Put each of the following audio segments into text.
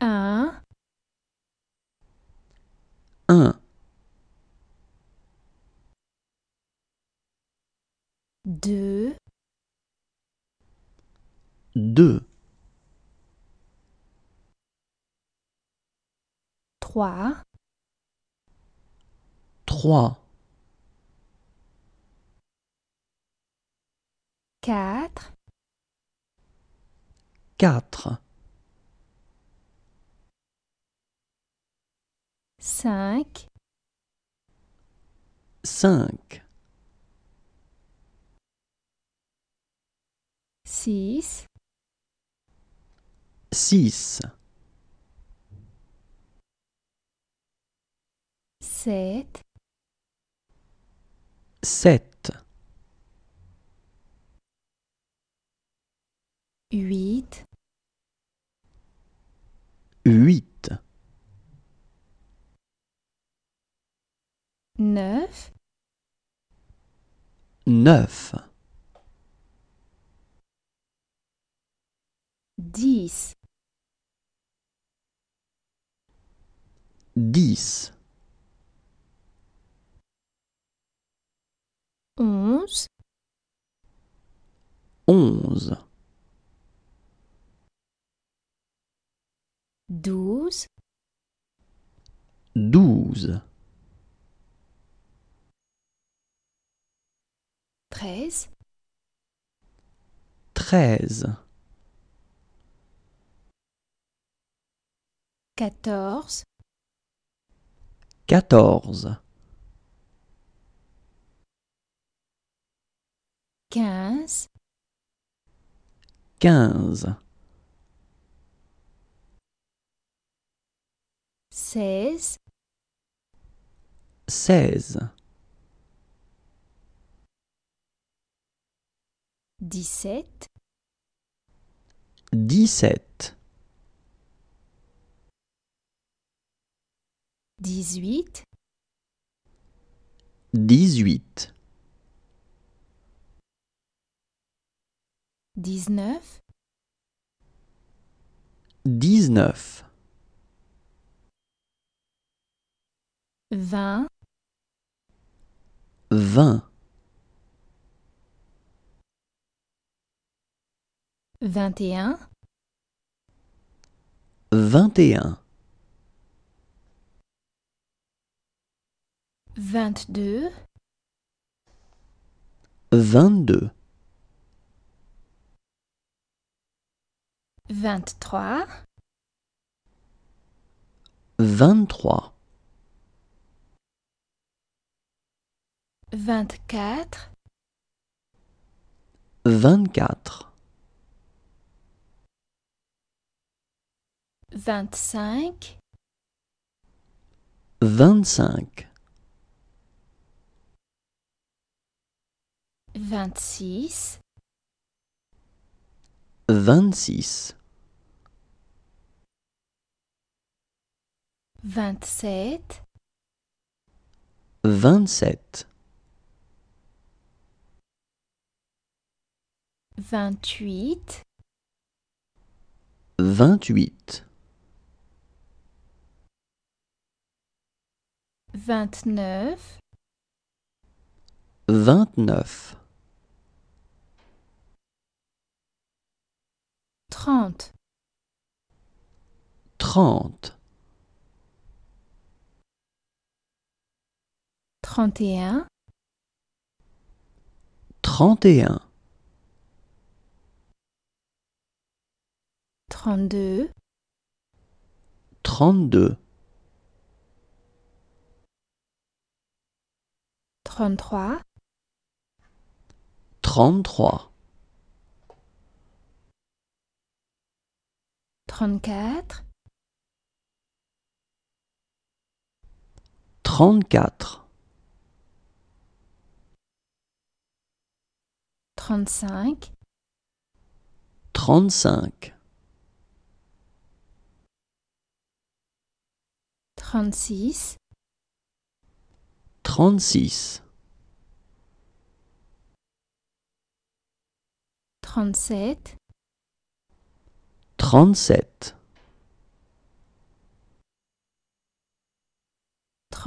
Un. Deux. Trois. Quatre. Cinq. Six. Sept. Huit. Neuf. Dix. Onze. Douze. Treize. Quatorze. Quinze. Seize. Dix-sept. Dix-huit. Dix-neuf. Vingt. Vingt-et-un. Vingt-deux. 23. 24. 25. 26. 27. 28. 29. 30. 31. 32. 33. 34. 35. 36. 37. 38 38 39 39 40 40 41 41 42 42 43 43 44 44 45 45 46 46 47 47 48 48 49 49 50 50 51 51 52 52 53 53 54 54 55 55 56 56 57 57 58 58 59 59 60 60 61 61 62 62 63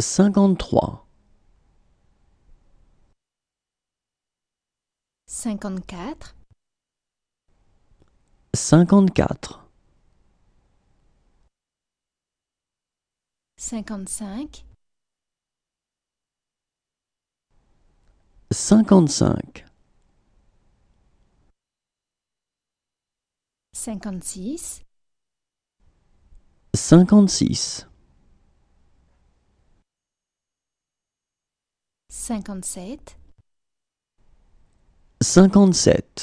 63 64 64 65 65 66 66 67 67 68 68 69 69 70 70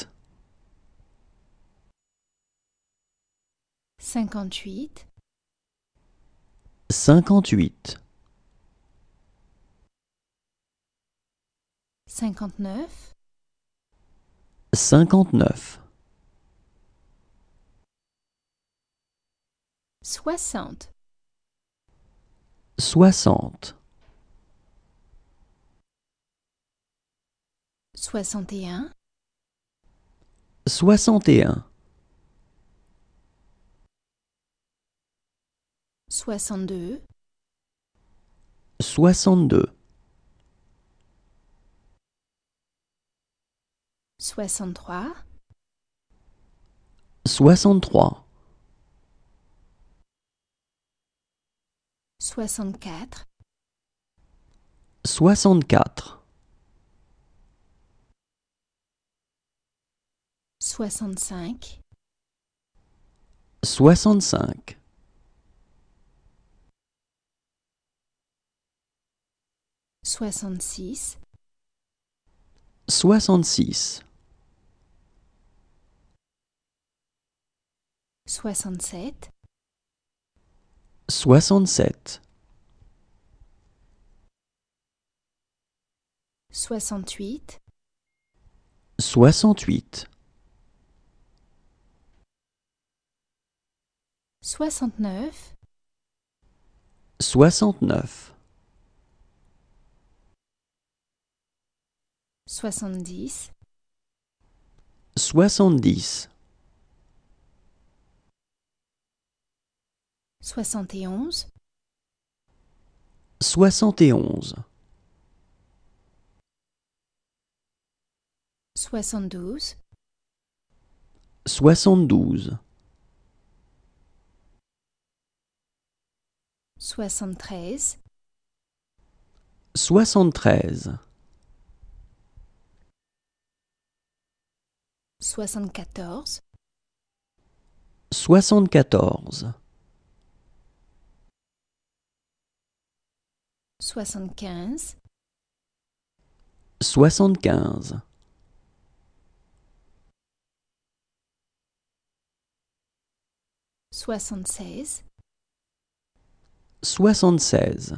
71 71 72 72 73 73 74 74 75 75 76 76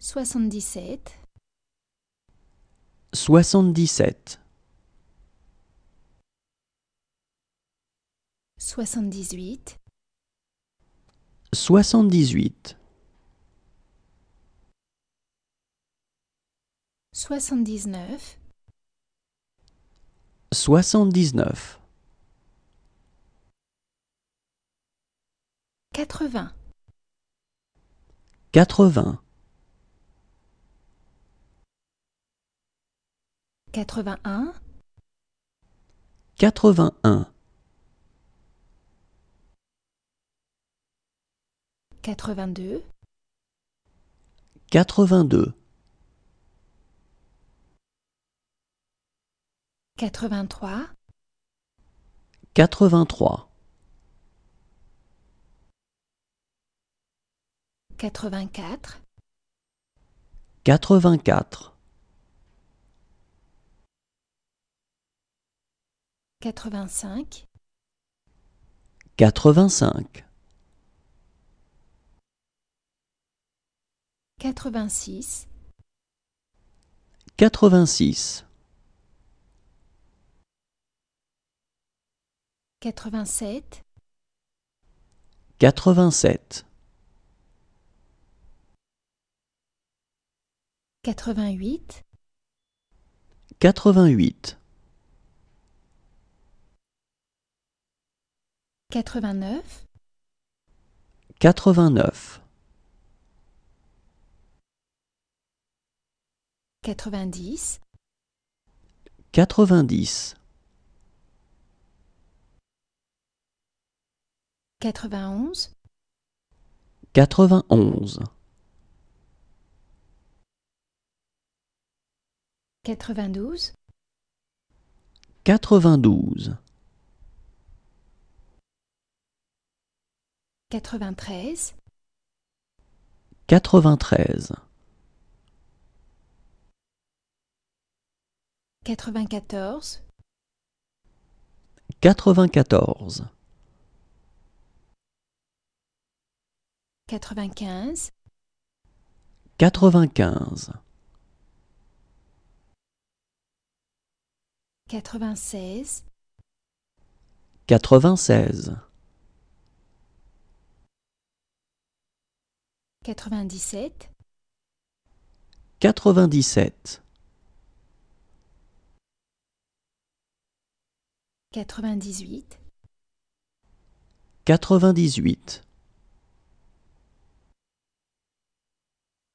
77 77 78 78 79 79 80 80 81 81 82 82 83 83 84 84 85 85 86 86 87 87 88 88 89 89 90 90 91 91 92 92 93 93 94 94 95 95 96 96 97 97 98 98 99 99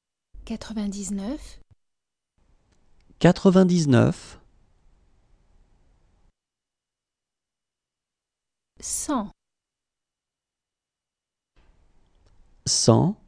100 100